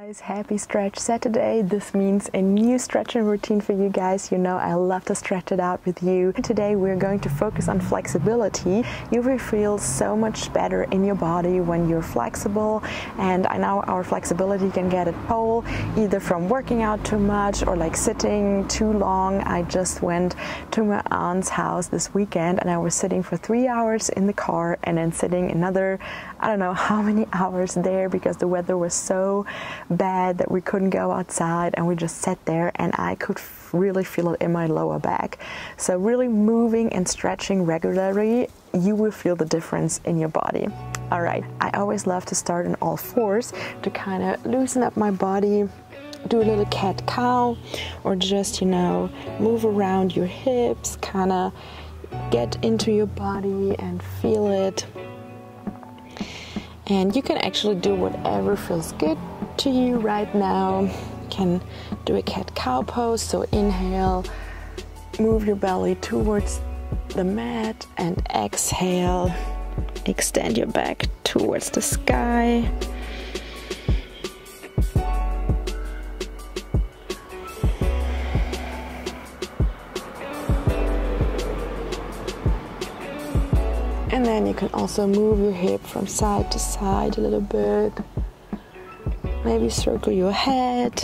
Guys, happy stretch Saturday. This means a new stretching routine for you guys. You know I love to stretch it out with you. Today we're going to focus on flexibility. You will feel so much better in your body when you're flexible, and I know our flexibility can get a toll either from working out too much or like sitting too long. I just went to my aunt's house this weekend and I was sitting for 3 hours in the car and then sitting another I don't know how many hours there because the weather was so bad that we couldn't go outside, and we just sat there and I could really feel it in my lower back. So really moving and stretching regularly, you will feel the difference in your body. All right, I always love to start on all fours to kind of loosen up my body, do a little cat cow, or just, you know, move around your hips, kind of get into your body and feel it. And you can actually do whatever feels good to you right now. You can do a cat cow pose, so inhale, move your belly towards the mat, and exhale, extend your back towards the sky. And then you can also move your hip from side to side a little bit. Maybe circle your head.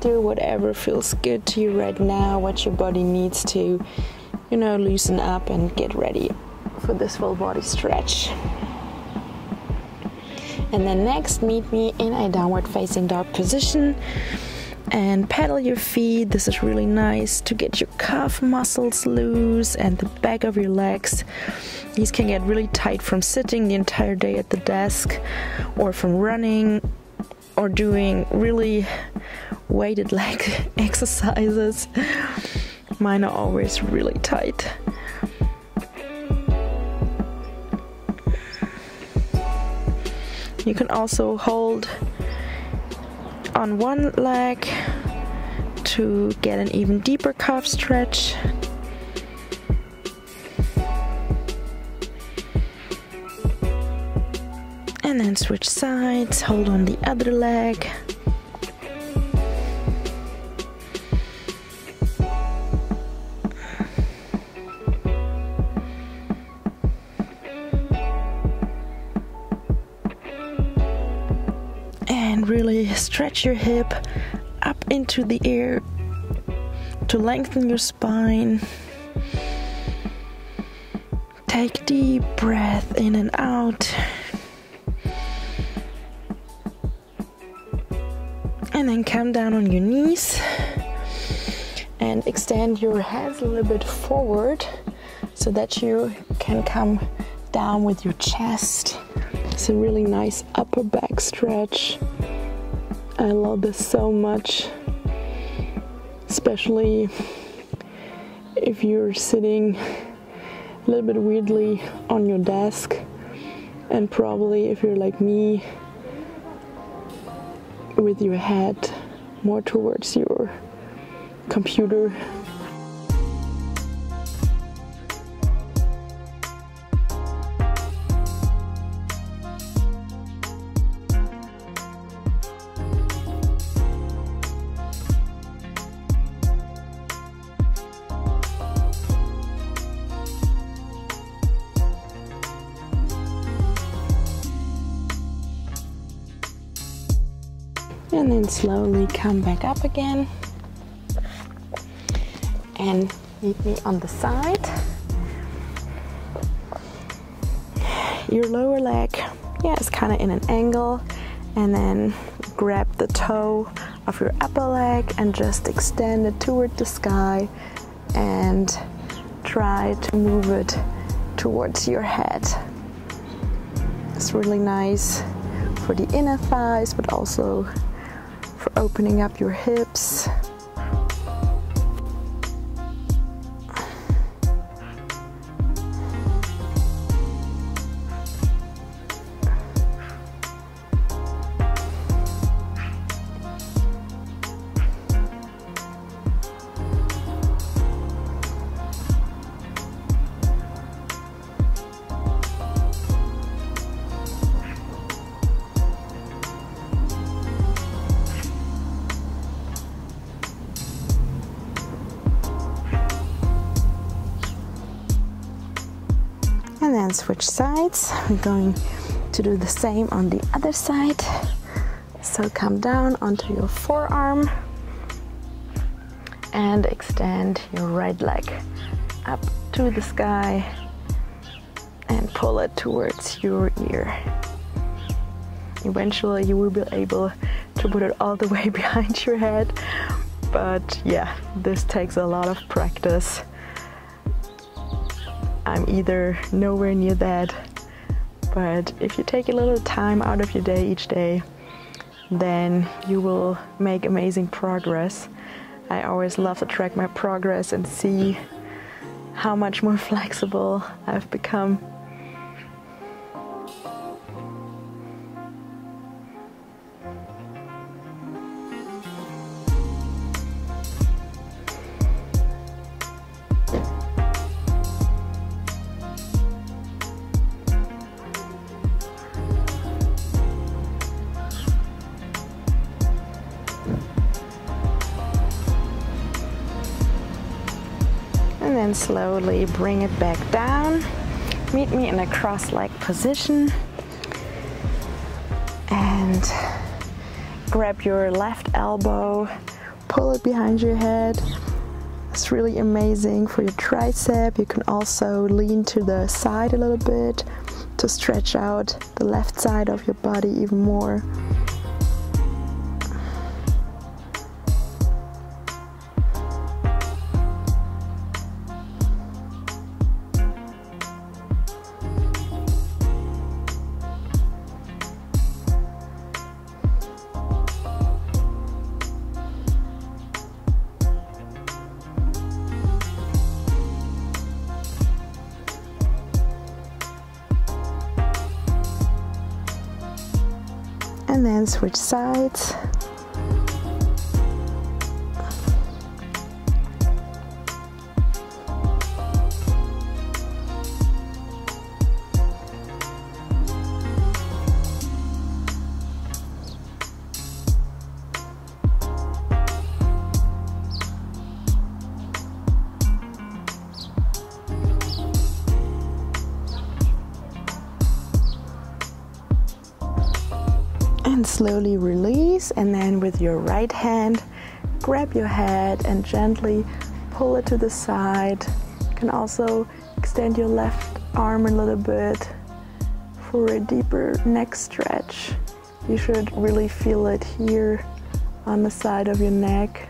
Do whatever feels good to you right now, what your body needs to, you know, loosen up and get ready for this full body stretch. And then next, meet me in a downward facing dog position. And pedal your feet. This is really nice to get your calf muscles loose and the back of your legs. These can get really tight from sitting the entire day at the desk, or from running, or doing really weighted leg exercises. Mine are always really tight. You can also hold on one leg to get an even deeper calf stretch. And then switch sides, hold on the other leg. And really stretch your hip up into the air to lengthen your spine. Take deep breath in and out. And then come down on your knees and extend your hands a little bit forward so that you can come down with your chest. It's a really nice upper back stretch. I love this so much, especially if you're sitting a little bit weirdly on your desk, and probably if you're like me with your head more towards your computer. And then slowly come back up again and meet me on the side. Your lower leg, yeah, is kind of in an angle, and then grab the toe of your upper leg and just extend it toward the sky and try to move it towards your head. It's really nice for the inner thighs, but also for opening up your hips. and switch sides. We're going to do the same on the other side. So come down onto your forearm and extend your right leg up to the sky and pull it towards your ear. Eventually you will be able to put it all the way behind your head, but yeah, this takes a lot of practice. I'm either nowhere near that, but if you take a little time out of your day each day, then you will make amazing progress. I always love to track my progress and see how much more flexible I've become. And slowly bring it back down. Meet me in a cross-leg position and grab your left elbow, pull it behind your head. It's really amazing for your tricep. You can also lean to the side a little bit to stretch out the left side of your body even more. And then switch sides. And slowly release, and then with your right hand grab your head and gently pull it to the side. You can also extend your left arm a little bit for a deeper neck stretch. You should really feel it here on the side of your neck.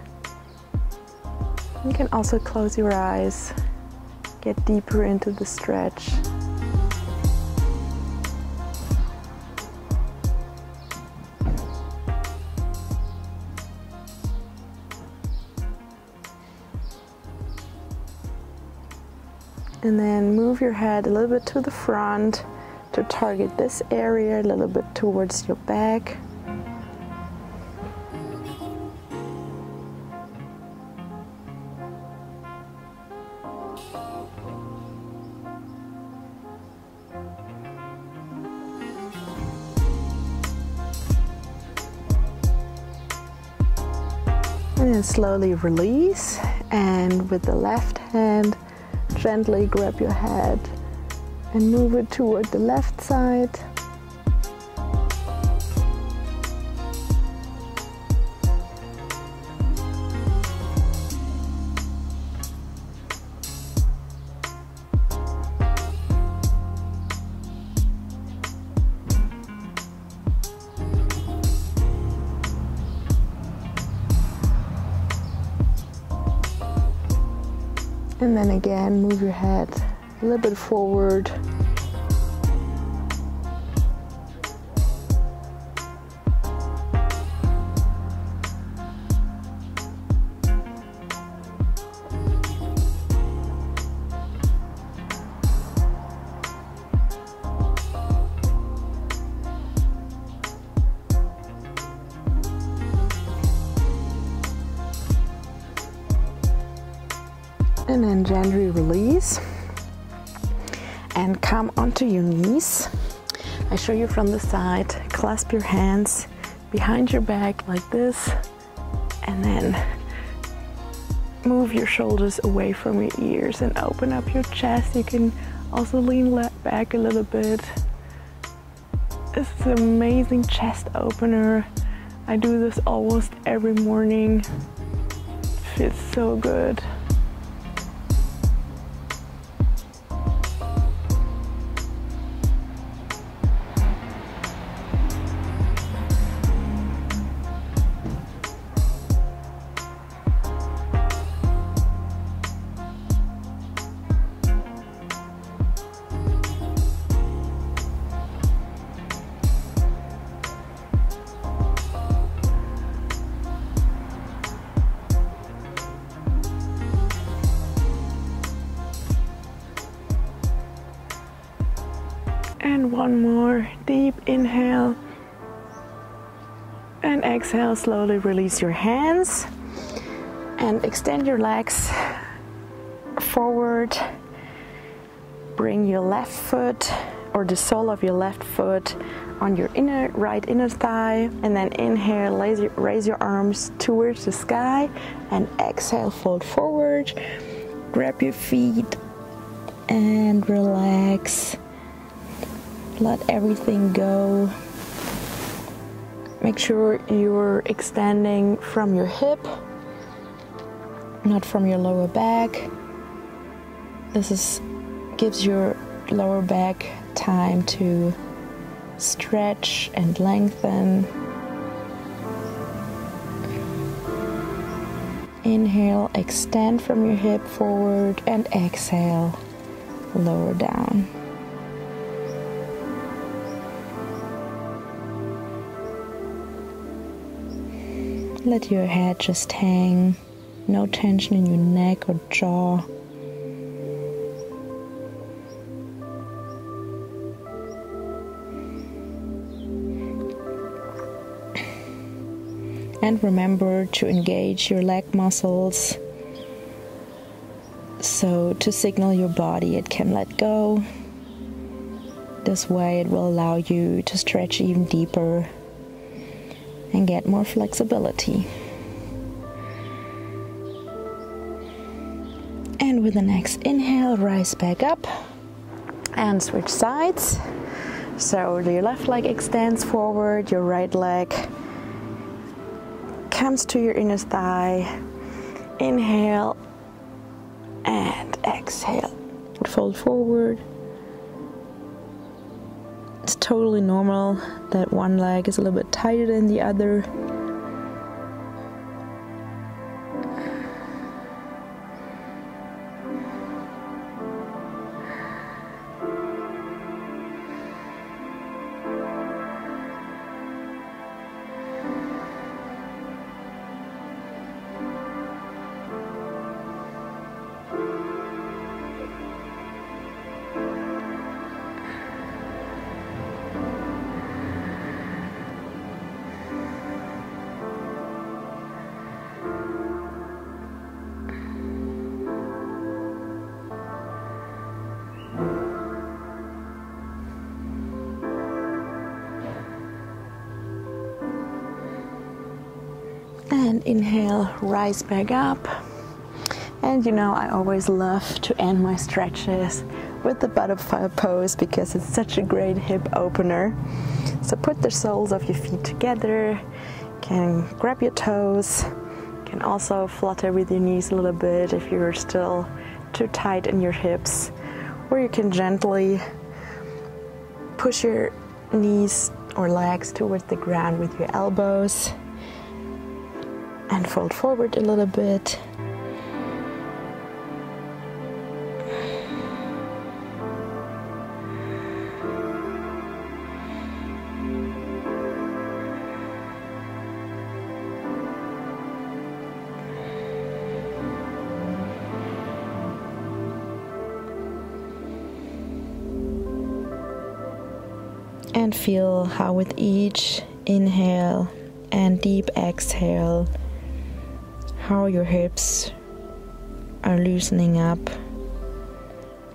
You can also close your eyes, get deeper into the stretch. And then move your head a little bit to the front to target this area, a little bit towards your back. And then slowly release, and with the left hand gently grab your head and move it toward the left side. And then again, move your head a little bit forward. And then gently release and come onto your knees. I show you from the side. Clasp your hands behind your back like this, and then move your shoulders away from your ears and open up your chest. You can Also lean back a little bit. This is an amazing chest opener. I do this almost every morning. It feels so good. And one more deep inhale and exhale. Slowly release your hands and extend your legs forward. Bring your left foot or the sole of your left foot on your right inner thigh, and then inhale, raise your arms towards the sky, and exhale, fold forward. Grab your feet and relax. Let everything go. Make sure you're extending from your hip, not from your lower back. This gives your lower back time to stretch and lengthen. Inhale, extend from your hip forward, and exhale, lower down. Let your head just hang, no tension in your neck or jaw. And remember to engage your leg muscles, so to signal your body it can let go. This way it will allow you to stretch even deeper and get more flexibility. And with the next inhale, rise back up and switch sides. So your left leg extends forward, your right leg comes to your inner thigh. Inhale and exhale. Fold forward. It's totally normal that one leg is a little bit tighter than the other. And inhale, rise back up. And you know, I always love to end my stretches with the butterfly pose because it's such a great hip opener. So put the soles of your feet together, you can grab your toes, you can also flutter with your knees a little bit if you're still too tight in your hips, or you can gently push your knees or legs towards the ground with your elbows. And fold forward a little bit. And feel how with each inhale and deep exhale, how your hips are loosening up.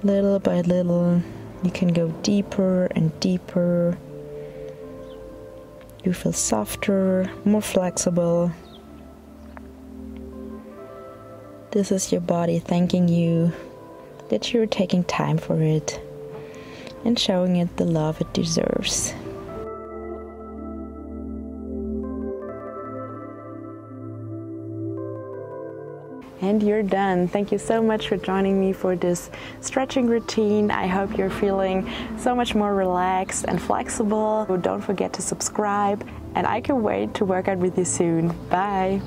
Little by little, you can go deeper and deeper. You feel softer, more flexible. This is your body thanking you that you're taking time for it and showing it the love it deserves. And you're done. Thank you so much for joining me for this stretching routine. I hope you're feeling so much more relaxed and flexible. Don't forget to subscribe, and I can't wait to work out with you soon. Bye.